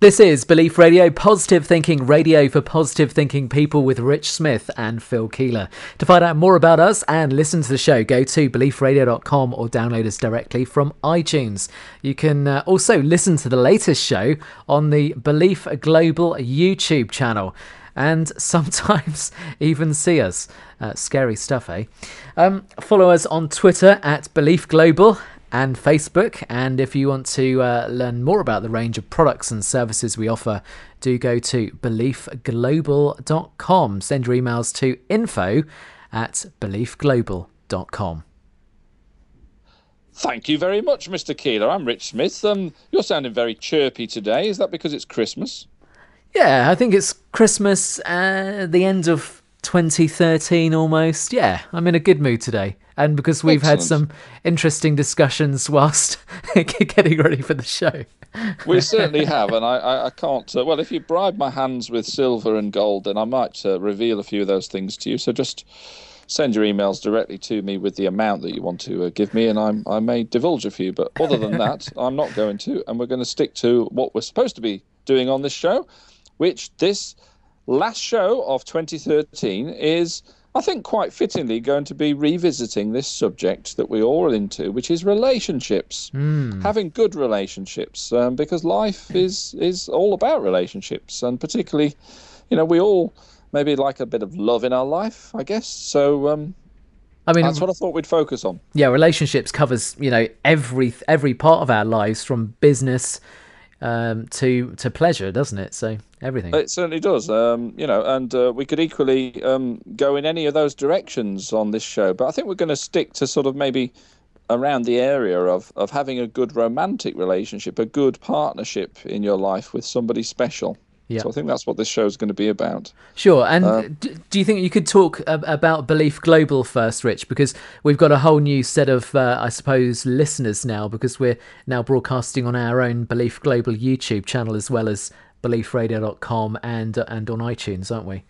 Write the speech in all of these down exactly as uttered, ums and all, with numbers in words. This is Belief Radio, positive thinking radio for positive thinking people with Rich Smith and Phil Keeler. To find out more about us and listen to the show, go to belief radio dot com or download us directly from iTunes. You can uh, also listen to the latest show on the Belief Global YouTube channel and sometimes even see us. Uh, scary stuff, eh? Um, follow us on Twitter at Belief Global and Facebook, and if you want to uh, learn more about the range of products and services we offer, do go to belief global dot com. Send your emails to info at belief global dot com. Thank you very much, Mister Keeler. I'm Rich Smith. Um, you're sounding very chirpy today. Is that because it's Christmas? Yeah, I think it's Christmas, uh, the end of twenty thirteen almost. Yeah, I'm in a good mood today. And because we've Excellent. had some interesting discussions whilst getting ready for the show. We certainly have, and I, I, I can't... Uh, well, if you bribe my hands with silver and gold, then I might uh, reveal a few of those things to you. So just send your emails directly to me with the amount that you want to uh, give me, and I'm, I may divulge a few. But other than that, I'm not going to, and we're going to stick to what we're supposed to be doing on this show, which this last show of twenty thirteen is... I think quite fittingly going to be revisiting this subject that we're all into, which is relationships, mm. having good relationships, um, because life is is all about relationships, and particularly, you know, we all maybe like a bit of love in our life, I guess. So um, I mean, that's what I thought we'd focus on. Yeah, relationships covers, you know, every every part of our lives, from business um, to to pleasure, doesn't it? So. Everything. It certainly does, um, you know, and uh, we could equally um, go in any of those directions on this show. But I think we're going to stick to sort of maybe around the area of, of having a good romantic relationship, a good partnership in your life with somebody special. Yeah. So I think that's what this show is going to be about. Sure. And uh, do you think you could talk about Belief Global first, Rich? Because we've got a whole new set of, uh, I suppose, listeners now, because we're now broadcasting on our own Belief Global YouTube channel as well as belief radio dot com and and on iTunes, aren't we?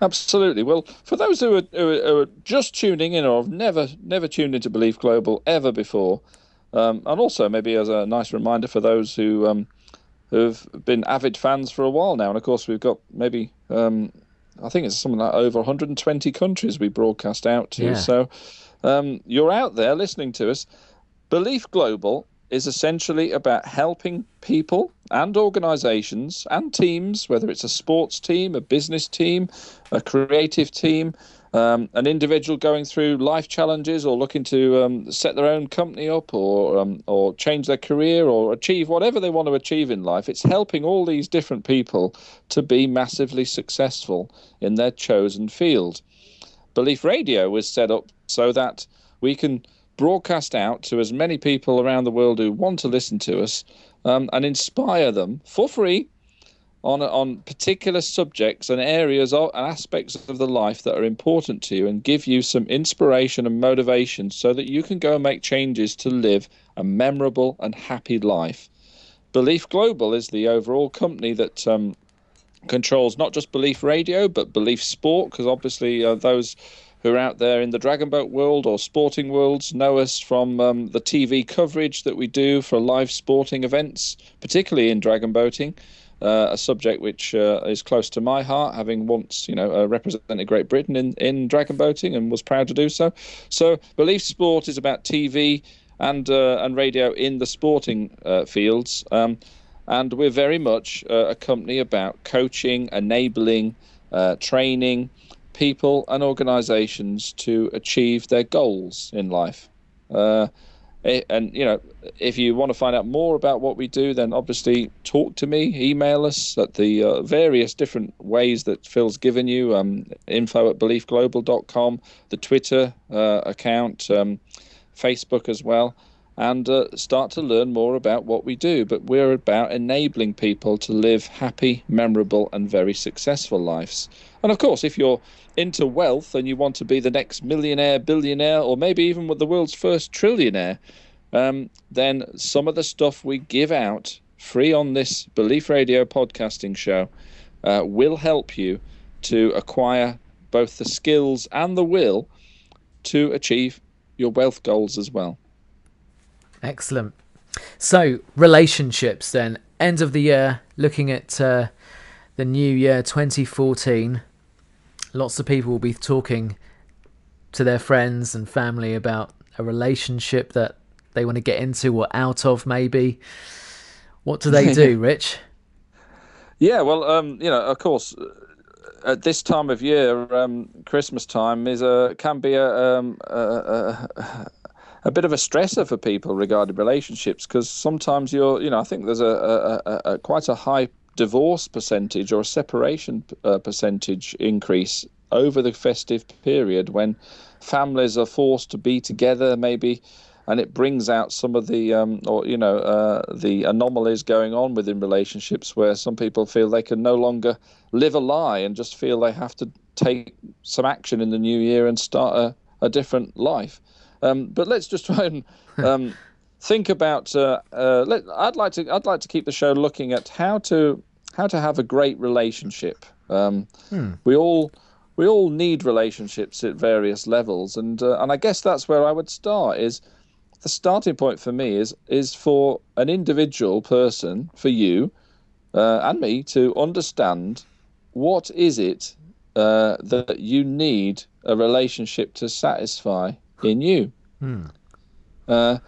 Absolutely. Well, for those who are, who are, who are just tuning in or have never never tuned into Belief Global ever before, um, and also maybe as a nice reminder for those who um, who've been avid fans for a while now, and of course we've got maybe um, I think it's something like over one hundred twenty countries we broadcast out to. Yeah. So um, you're out there listening to us. Belief Global is essentially about helping people and organisations and teams, whether it's a sports team, a business team, a creative team, um, an individual going through life challenges or looking to um, set their own company up or um, or change their career or achieve whatever they want to achieve in life. It's helping all these different people to be massively successful in their chosen field. Belief Radio was set up so that we can broadcast out to as many people around the world who want to listen to us um, and inspire them for free on on particular subjects and areas or aspects of the life that are important to you, and give you some inspiration and motivation so that you can go and make changes to live a memorable and happy life. Belief Global is the overall company that um, controls not just Belief Radio but Belief Sport, because obviously uh, those who are out there in the Dragon Boat world or sporting worlds know us from um, the T V coverage that we do for live sporting events, particularly in dragon boating, uh, a subject which uh, is close to my heart, having once, you know, uh, represented Great Britain in, in dragon boating and was proud to do so. So Belief Sport is about T V and, uh, and radio in the sporting uh, fields. Um, and we're very much uh, a company about coaching, enabling, uh, training people and organizations to achieve their goals in life. Uh, and, you know, if you want to find out more about what we do, then obviously talk to me, email us at the uh, various different ways that Phil's given you, um, info at belief global dot com, the Twitter uh, account, um, Facebook as well, and uh, start to learn more about what we do. But we're about enabling people to live happy, memorable, and very successful lives. And of course, if you're into wealth and you want to be the next millionaire, billionaire, or maybe even the world's first trillionaire, um, then some of the stuff we give out free on this Belief Radio podcasting show uh, will help you to acquire both the skills and the will to achieve your wealth goals as well. Excellent. So relationships then, end of the year, looking at uh, the new year twenty fourteen. Lots of people will be talking to their friends and family about a relationship that they want to get into or out of maybe. What do they do, Rich? Yeah, well, um, you know, of course, at this time of year, um, Christmas time is a can be a, um, a, a a bit of a stressor for people regarding relationships, because sometimes you're, you know, I think there's a, a, a, a quite a high divorce percentage or a separation uh, percentage increase over the festive period when families are forced to be together, maybe, and it brings out some of the, um, or you know, uh, the anomalies going on within relationships, where some people feel they can no longer live a lie and just feel they have to take some action in the new year and start a, a different life. Um, but let's just try and um, think about. Uh, uh, let, I'd like to. I'd like to keep the show looking at how to how to have a great relationship. Um, hmm. We all. We all need relationships at various levels, and uh, and I guess that's where I would start. Is the starting point for me is is for an individual person, for you uh, and me, to understand what is it uh, that you need a relationship to satisfy in you, hmm. uh,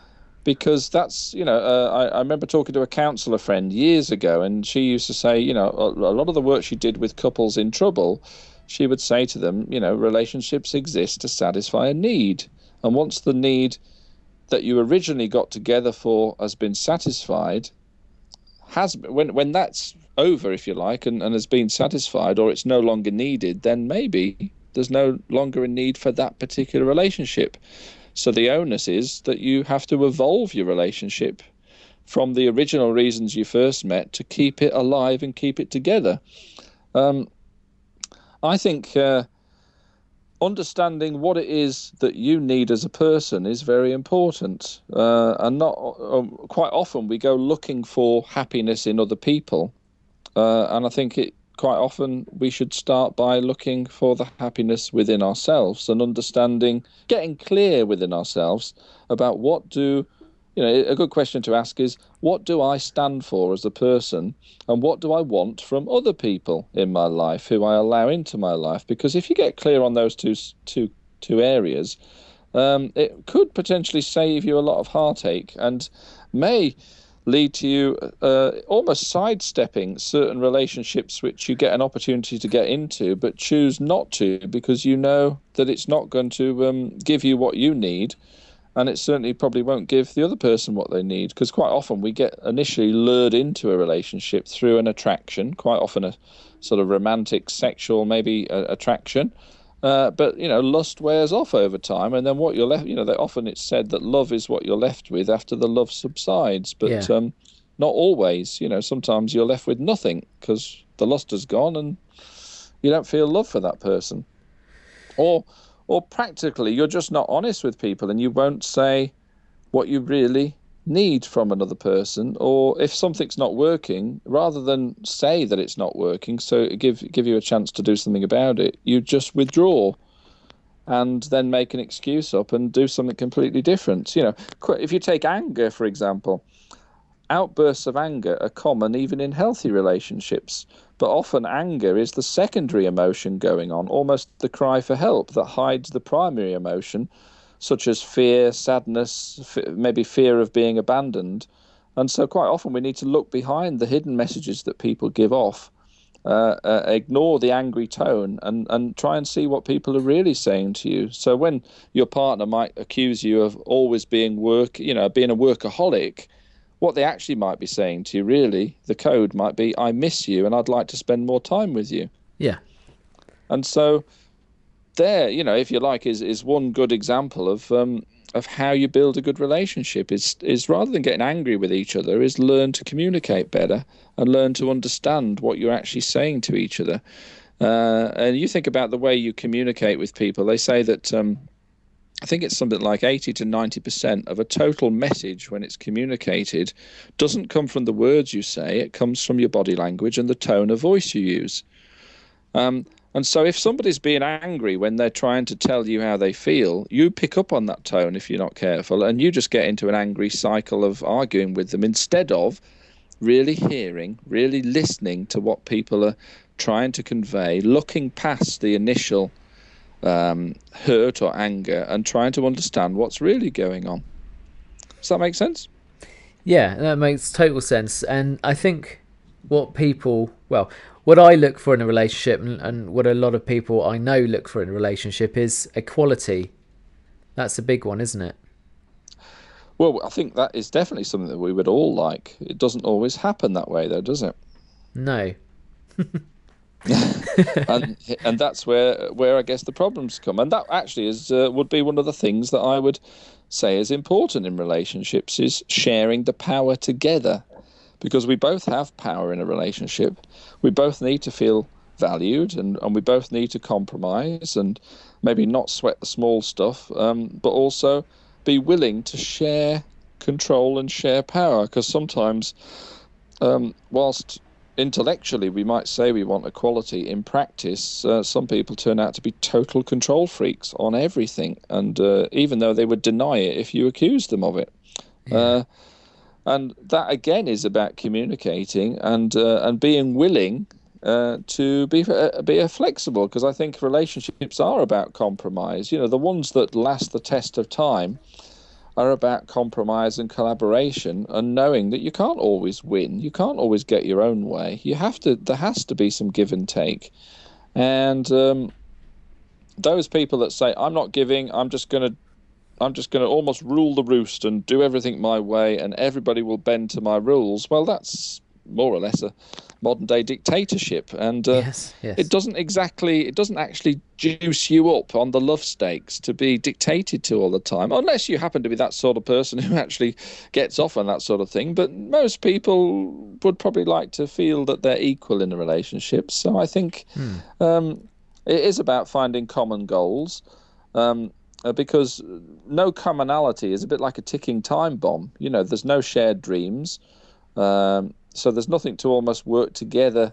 because that's you know uh, I, I remember talking to a counsellor friend years ago, and she used to say you know a, a lot of the work she did with couples in trouble. She would say to them, you know, relationships exist to satisfy a need. And once the need that you originally got together for has been satisfied, has when when that's over, if you like, and, and has been satisfied, or it's no longer needed, then maybe there's no longer a need for that particular relationship. So the onus is that you have to evolve your relationship from the original reasons you first met to keep it alive and keep it together. Um, I think uh, understanding what it is that you need as a person is very important. Uh, and not um, quite often we go looking for happiness in other people. Uh, and I think it, quite often we should start by looking for the happiness within ourselves and understanding, getting clear within ourselves about what do, you know, a good question to ask is, what do I stand for as a person, and what do I want from other people in my life who I allow into my life? Because if you get clear on those two, two, two areas, um, it could potentially save you a lot of heartache and may lead to you uh, almost sidestepping certain relationships which you get an opportunity to get into but choose not to, because you know that it's not going to um, give you what you need. And it certainly probably won't give the other person what they need, because quite often we get initially lured into a relationship through an attraction, quite often a sort of romantic, sexual, maybe uh, attraction. Uh, but, you know, lust wears off over time. And then what you're left, you know, they, often it's said that love is what you're left with after the love subsides. But yeah. um, not always, you know, sometimes you're left with nothing because the lust has gone and you don't feel love for that person. Or... Or practically, you're just not honest with people and you won't say what you really need from another person. Or if something's not working, rather than say that it's not working, so give give you a chance to do something about it, you just withdraw and then make an excuse up and do something completely different. You know, if you take anger, for example, outbursts of anger are common even in healthy relationships. But often anger is the secondary emotion going on, almost the cry for help that hides the primary emotion, such as fear, sadness, f- maybe fear of being abandoned. And so quite often we need to look behind the hidden messages that people give off, uh, uh, ignore the angry tone and, and try and see what people are really saying to you. So when your partner might accuse you of always being work, you know, being a workaholic, what they actually might be saying to you, really, the code might be, I miss you and I'd like to spend more time with you. Yeah. And so there, you know, if you like, is is one good example of um, of how you build a good relationship is, is rather than getting angry with each other, is learn to communicate better and learn to understand what you're actually saying to each other. Uh, and you think about the way you communicate with people. They say that... Um, I think it's something like eighty to ninety percent of a total message when it's communicated doesn't come from the words you say. It comes from your body language and the tone of voice you use. Um, And so if somebody's being angry when they're trying to tell you how they feel, you pick up on that tone if you're not careful, and you just get into an angry cycle of arguing with them instead of really hearing, really listening to what people are trying to convey, looking past the initial um, hurt or anger and trying to understand what's really going on. Does that make sense? Yeah, that makes total sense. And I think what people, well, what I look for in a relationship, and, and what a lot of people I know look for in a relationship, is equality. That's a big one, isn't it? Well, I think that is definitely something that we would all like. It doesn't always happen that way, though, does it? No. and and that's where where I guess the problems come, and that actually is uh, would be one of the things that I would say is important in relationships, is sharing the power together, because we both have power in a relationship. We both need to feel valued, and, and we both need to compromise and maybe not sweat the small stuff, um, but also be willing to share control and share power, because sometimes um, whilst intellectually we might say we want equality, in practice uh, some people turn out to be total control freaks on everything, and uh, even though they would deny it if you accused them of it. Yeah. uh, and that again is about communicating and uh, and being willing uh, to be uh, be flexible, because I think relationships are about compromise. You know, the ones that last the test of time are about compromise and collaboration, and knowing that you can't always win, you can't always get your own way. You have to. There has to be some give and take. And um, those people that say, "I'm not giving. I'm just gonna, I'm just gonna almost rule the roost and do everything my way, and everybody will bend to my rules." Well, that's more or less a modern day dictatorship, and uh, yes, yes. it doesn't exactly it doesn't actually juice you up on the love stakes to be dictated to all the time, unless you happen to be that sort of person who actually gets off on that sort of thing. But most people would probably like to feel that they're equal in a relationship. So I think hmm. um, it is about finding common goals, um, because no commonality is a bit like a ticking time bomb. You know, there's no shared dreams. Um, So there's nothing to almost work together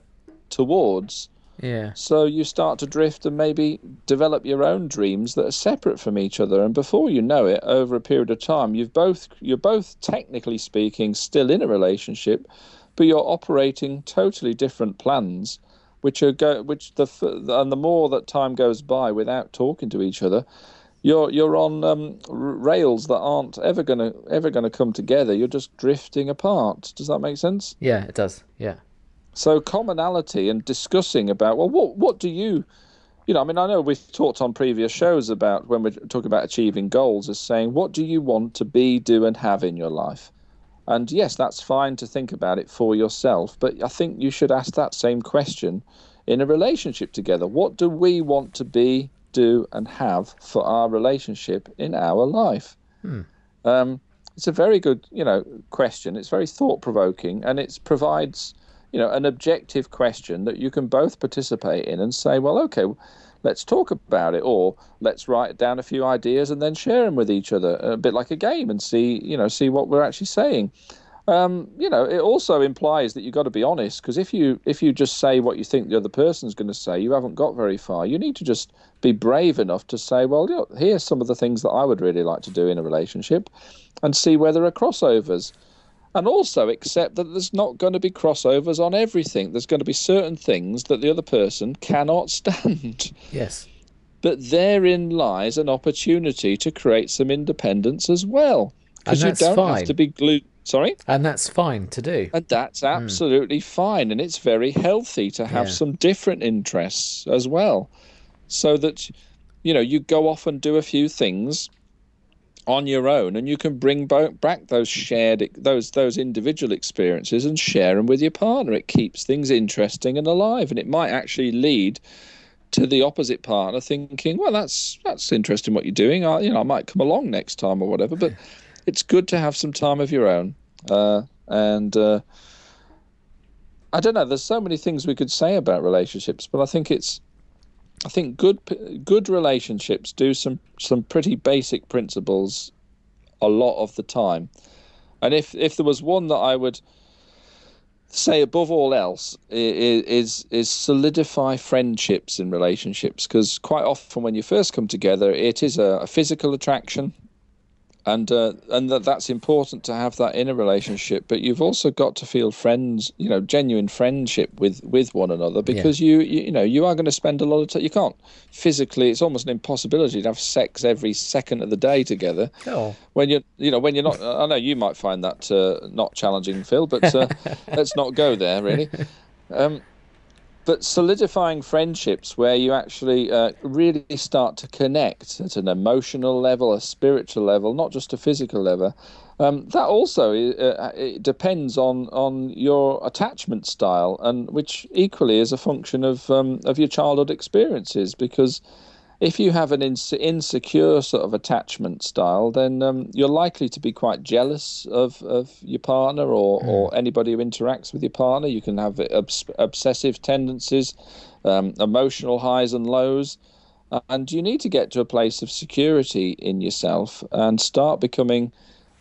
towards. Yeah. So you start to drift and maybe develop your own dreams that are separate from each other. And before you know it, over a period of time, you've both, you're both technically speaking still in a relationship, but you're operating totally different plans, which are go, which the and the more that time goes by without talking to each other, You're you're on um, rails that aren't ever gonna ever gonna come together. You're just drifting apart. Does that make sense? Yeah, it does. Yeah. So commonality and discussing about, well, what what do you, you know? I mean, I know we've talked on previous shows about when we're talking about achieving goals, is saying, what do you want to be, do, and have in your life? And yes, that's fine to think about it for yourself, but I think you should ask that same question in a relationship together. What do we want to be, do, and have for our relationship in our life? hmm. um it's a very good, you know, question. It's very thought-provoking, and it provides, you know, an objective question that you can both participate in and say, well, okay, let's talk about it, or let's write down a few ideas and then share them with each other, a bit like a game, and see, you know, see what we're actually saying. Um, you know, it also implies that you've got to be honest, because if you if you just say what you think the other person's going to say, you haven't got very far. You need to just be brave enough to say, well, you know, here's some of the things that I would really like to do in a relationship, and see where there are crossovers. And also accept that there's not going to be crossovers on everything. There's going to be certain things that the other person cannot stand. Yes. But therein lies an opportunity to create some independence as well. Because you don't fine. have to be glued. Sorry? And that's fine to do. And that's absolutely mm. fine. And it's very healthy to have yeah. some different interests as well. So that, you know, you go off and do a few things on your own, and you can bring back those shared, those those individual experiences and share them with your partner. It keeps things interesting and alive. And it might actually lead to the opposite partner thinking, well, that's that's interesting what you're doing. I, you know, I might come along next time or whatever. But it's good to have some time of your own. Uh, and uh, I don't know, there's so many things we could say about relationships, but I think it's, I think good good relationships do some, some pretty basic principles a lot of the time. And if, if there was one that I would say above all else is is, is solidify friendships in relationships, because quite often when you first come together, it is a, a physical attraction, and uh, and that that's important to have that in a relationship. But you've also got to feel friends, you know, genuine friendship with, with one another, because yeah. you, you you know you are going to spend a lot of time. You can't physically; it's almost an impossibility to have sex every second of the day together. Oh. When you you know when you're not, I know you might find that uh, not challenging, Phil, but uh, let's not go there really. Um, But solidifying friendships where you actually uh, really start to connect at an emotional level, a spiritual level, not just a physical level, um, that also uh, it depends on, on your attachment style, and which equally is a function of um, of your childhood experiences. Because if you have an ins- insecure sort of attachment style, then um, you're likely to be quite jealous of, of your partner or, mm. or anybody who interacts with your partner. You can have obs- obsessive tendencies, um, emotional highs and lows. And you need to get to a place of security in yourself and start becoming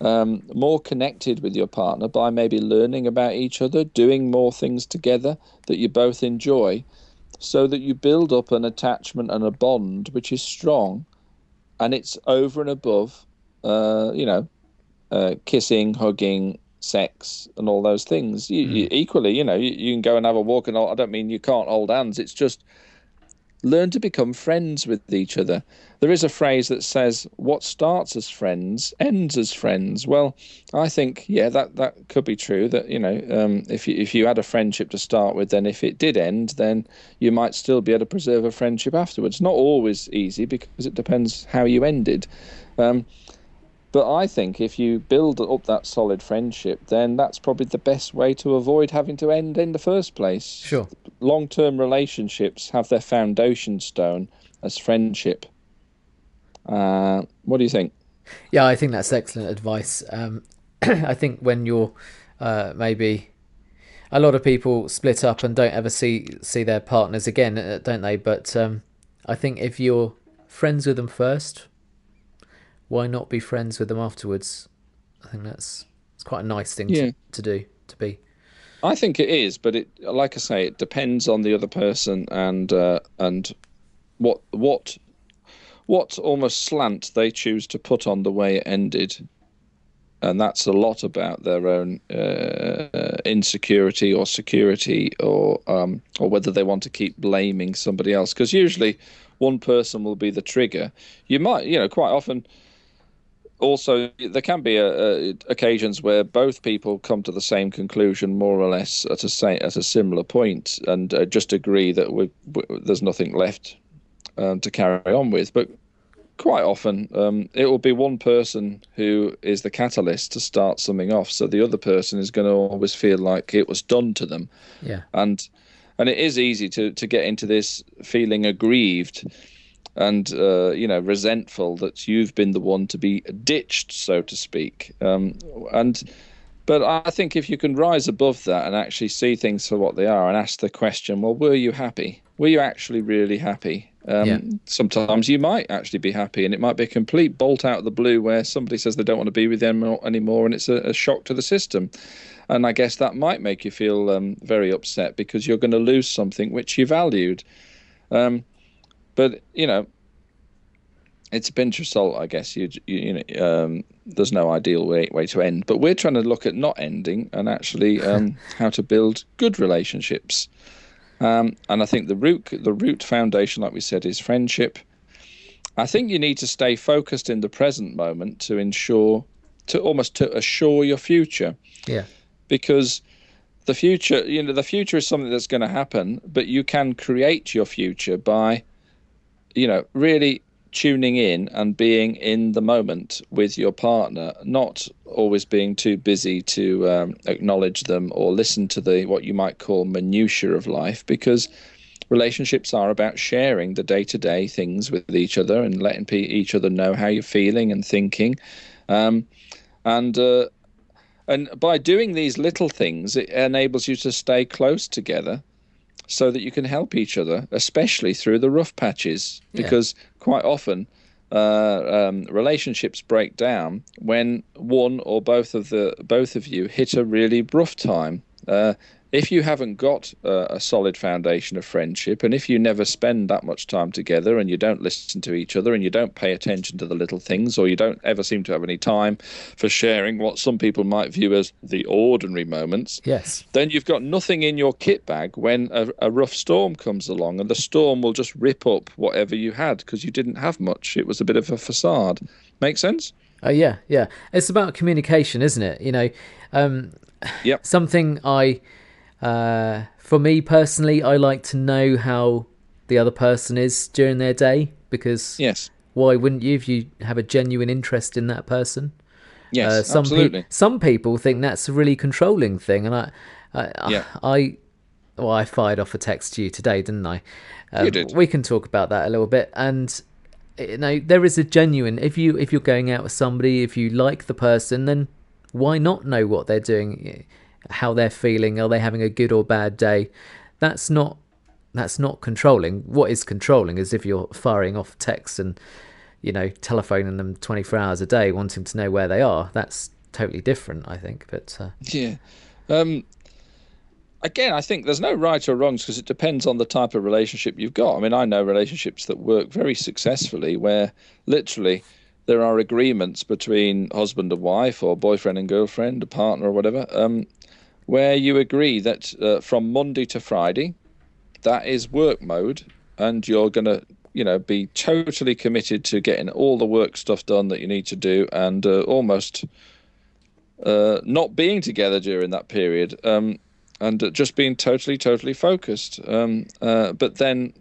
um, more connected with your partner by maybe learning about each other, doing more things together that you both enjoy, so that you build up an attachment and a bond which is strong, and it's over and above, uh, you know, uh, kissing, hugging, sex, and all those things. You, mm. you, equally, you know, you, you can go and have a walk, and all, I don't mean you can't hold hands. It's just learn to become friends with each other. There is a phrase that says, "What starts as friends ends as friends." Well, I think, yeah, that, that could be true. That, you know, um, if you, if you had a friendship to start with, then if it did end, then you might still be able to preserve a friendship afterwards. Not always easy, because it depends how you ended. Um, but I think if you build up that solid friendship, then that's probably the best way to avoid having to end in the first place. Sure. Long-term relationships have their foundation stone as friendship. Uh, what do you think? Yeah, I think that's excellent advice. Um, I think when you're uh, maybe a lot of people split up and don't ever see see their partners again, don't they? But um, I think if you're friends with them first, why not be friends with them afterwards? I think that's it's quite a nice thing yeah. to, to do to be. I think it is, but it, like I say, it depends on the other person and uh, and what what. what almost slant they choose to put on the way it ended. And that's a lot about their own uh, insecurity or security, or um, or whether they want to keep blaming somebody else. Because usually one person will be the trigger. You might, you know, quite often also there can be a, a occasions where both people come to the same conclusion more or less at a, say, at a similar point, and uh, just agree that we, we, there's nothing left um, to carry on with. But quite often um, it will be one person who is the catalyst to start something off, so the other person is going to always feel like it was done to them. Yeah. And and it is easy to, to get into this feeling aggrieved and uh, you know, resentful that you've been the one to be ditched, so to speak. Um, and but I think if you can rise above that and actually see things for what they are and ask the question, well, were you happy? Were you actually really happy? Um, yeah. Sometimes you might actually be happy, and it might be a complete bolt out of the blue where somebody says they don't want to be with them anymore, and it's a, a shock to the system. And I guess that might make you feel um, very upset, because you're going to lose something which you valued. Um, but, you know, it's a pinch of salt, I guess. You, you, you know, um, there's no ideal way, way to end. But we're trying to look at not ending and actually um, how to build good relationships. Um, and I think the root, the root foundation, like we said, is friendship. I think you need to stay focused in the present moment to ensure, to almost to assure your future. Yeah. Because the future, you know, the future is something that's going to happen, but you can create your future by, you know, really tuning in and being in the moment with your partner, not always being too busy to um, acknowledge them or listen to the what you might call minutiae of life, because relationships are about sharing the day-to-day things with each other and letting pe- each other know how you're feeling and thinking, um, and uh, and by doing these little things, it enables you to stay close together, so that you can help each other, especially through the rough patches, because yeah. quite often uh, um, relationships break down when one or both of the both of you hit a really rough time. Uh, if you haven't got uh, a solid foundation of friendship, and if you never spend that much time together, and you don't listen to each other, and you don't pay attention to the little things, or you don't ever seem to have any time for sharing what some people might view as the ordinary moments, yes, then you've got nothing in your kit bag when a, a rough storm comes along, and the storm will just rip up whatever you had because you didn't have much. It was a bit of a facade. Make sense? Uh, yeah, yeah. It's about communication, isn't it? You know, um, yep. something I... Uh, for me personally, I like to know how the other person is during their day, because yes. why wouldn't you if you have a genuine interest in that person? Yes, uh, some absolutely. Pe- some people think that's a really controlling thing, and I, I, yeah. I, well, I fired off a text to you today, didn't I? Um, you did. We can talk about that a little bit, and you know, there is a genuine. If you if you're going out with somebody, if you like the person, then why not know what they're doing? How they're feeling, are they having a good or bad day? That's not that's not controlling. What is controlling is if you're firing off texts and, you know, telephoning them twenty-four hours a day, wanting to know where they are. That's totally different, I think. But uh... yeah, um, again, I think there's no right or wrongs because it depends on the type of relationship you've got. I mean, I know relationships that work very successfully where literally there are agreements between husband and wife, or boyfriend and girlfriend, a partner or whatever. Um, where you agree that uh, from Monday to Friday, that is work mode, and you're going to, you know, be totally committed to getting all the work stuff done that you need to do, and uh, almost uh, not being together during that period, um, and just being totally, totally focused. Um, uh, but then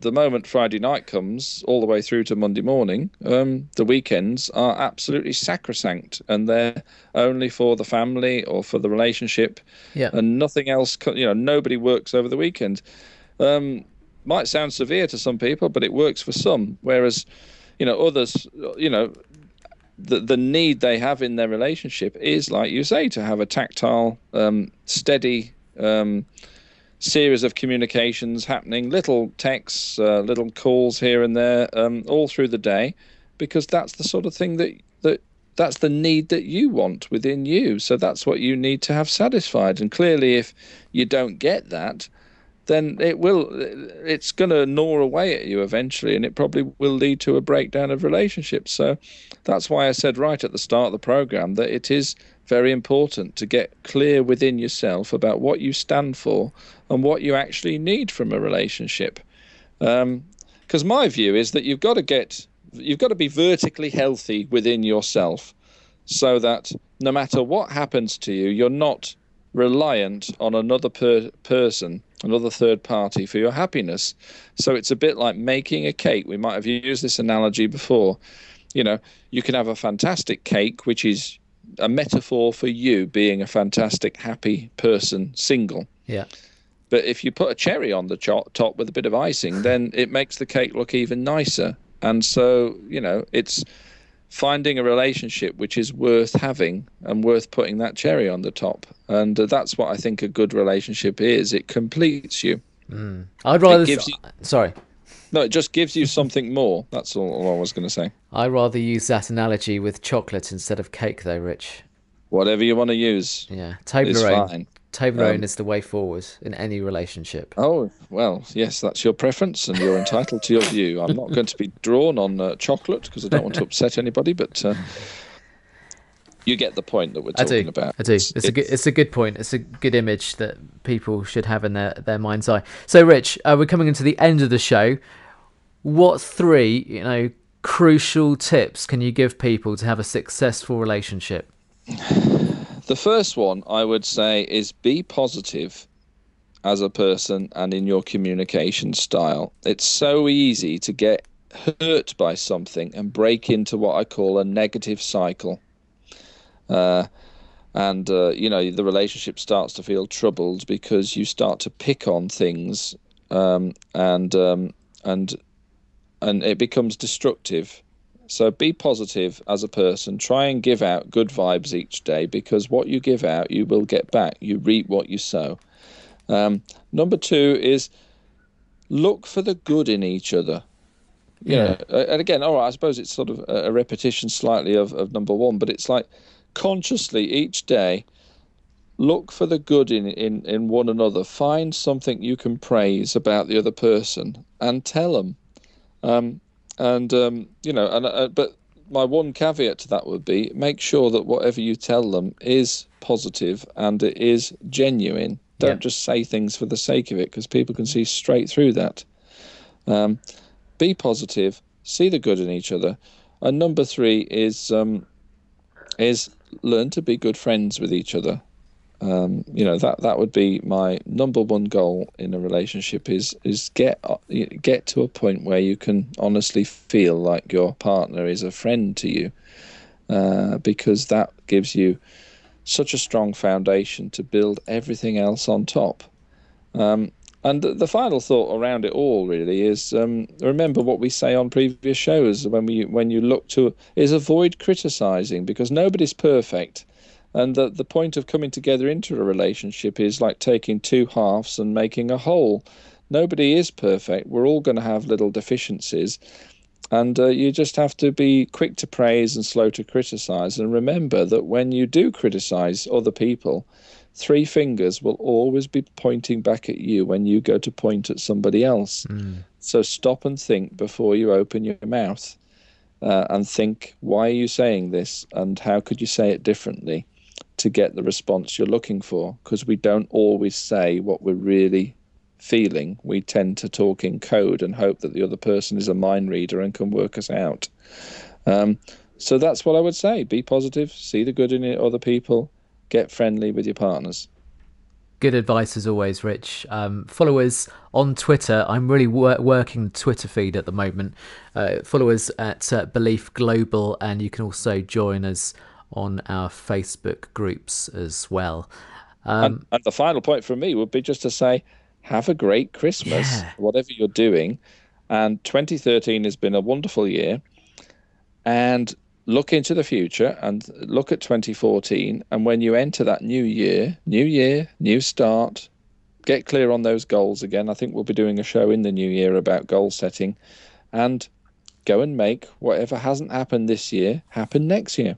the moment Friday night comes, all the way through to Monday morning, um, the weekends are absolutely sacrosanct, and they're only for the family or for the relationship, yeah. and nothing else. You know, nobody works over the weekend. Um, might sound severe to some people, but it works for some. Whereas, you know, others, you know, the the need they have in their relationship is, like you say, to have a tactile, um, steady. Um, series of communications happening, little texts, uh, little calls here and there, um, all through the day, because that's the sort of thing that, that that's the need that you want within you. So that's what you need to have satisfied. And clearly, if you don't get that, then it will, it's going to gnaw away at you eventually, and it probably will lead to a breakdown of relationships. So that's why I said right at the start of the program that it is very important to get clear within yourself about what you stand for and what you actually need from a relationship. Um, because my view is that you've got to get, you've got to be vertically healthy within yourself, so that no matter what happens to you, you're not reliant on another per- person, another third party for your happiness. So it's a bit like making a cake. We might have used this analogy before. You know, you can have a fantastic cake, which is a metaphor for you being a fantastic, happy person, single. Yeah. But if you put a cherry on the cho- top with a bit of icing, then it makes the cake look even nicer. And so, you know, it's finding a relationship which is worth having and worth putting that cherry on the top. And uh, that's what I think a good relationship is. It completes you. Mm. I'd rather... Gives you... Sorry. No, it just gives you something more. That's all, all I was going to say. I rather use that analogy with chocolate instead of cake, though, Rich. Whatever you want to use. Yeah, Toblerone. Fine. Toblerone um, is the way forward in any relationship. Oh, well, yes, that's your preference, and you're entitled to your view. I'm not going to be drawn on uh, chocolate because I don't want to upset anybody, but uh, you get the point that we're talking I do. about. I do. It's, it's, a good, it's a good point. It's a good image that people should have in their, their mind's eye. So, Rich, uh, we're coming into the end of the show. What three, you know, crucial tips can you give people to have a successful relationship? The first one I would say is be positive as a person and in your communication style. It's so easy to get hurt by something and break into what I call a negative cycle. Uh, and, uh, you know, the relationship starts to feel troubled because you start to pick on things um, and um, and... and it becomes destructive. So be positive as a person. Try and give out good vibes each day, because what you give out, you will get back. You reap what you sow. Um, number two is look for the good in each other. You yeah. know, and again, all right, I suppose it's sort of a repetition slightly of, of number one, but it's like consciously each day Look for the good in, in, in one another. Find something you can praise about the other person and tell them. Um, and, um, you know, and uh, but my one caveat to that would be make sure that whatever you tell them is positive and it is genuine. Don't yeah. just say things for the sake of it, because people can see straight through that. Um, be positive, see the good in each other. And number three is um, is learn to be good friends with each other. Um, you know, that, that would be my number one goal in a relationship is, is get, get to a point where you can honestly feel like your partner is a friend to you, uh, because that gives you such a strong foundation to build everything else on top. Um, and the, the final thought around it all really is, um, remember what we say on previous shows when we, when you look to, is avoid criticizing, because nobody's perfect. And that the point of coming together into a relationship is like taking two halves and making a whole. Nobody is perfect. We're all going to have little deficiencies. And uh, you just have to be quick to praise and slow to criticize. And remember that when you do criticize other people, three fingers will always be pointing back at you when you go to point at somebody else. Mm. So stop and think before you open your mouth uh, and think, why are you saying this? And how could you say it differently to get the response you're looking for? Because we don't always say what we're really feeling. We tend to talk in code and hope that the other person is a mind reader and can work us out. Um, so that's what I would say. Be positive, see the good in it, other people, get friendly with your partners. Good advice as always, Rich. Um, followers on Twitter, I'm really wor- working the Twitter feed at the moment. Uh, followers at uh, Belief Global, and you can also join us on our Facebook groups as well. Um, and, and the final point from me would be just to say, have a great Christmas, yeah. whatever you're doing. And twenty thirteen has been a wonderful year. And look into the future and look at twenty fourteen. And when you enter that new year, new year, new start, get clear on those goals again. I think we'll be doing a show in the new year about goal setting. And go and make whatever hasn't happened this year happen next year.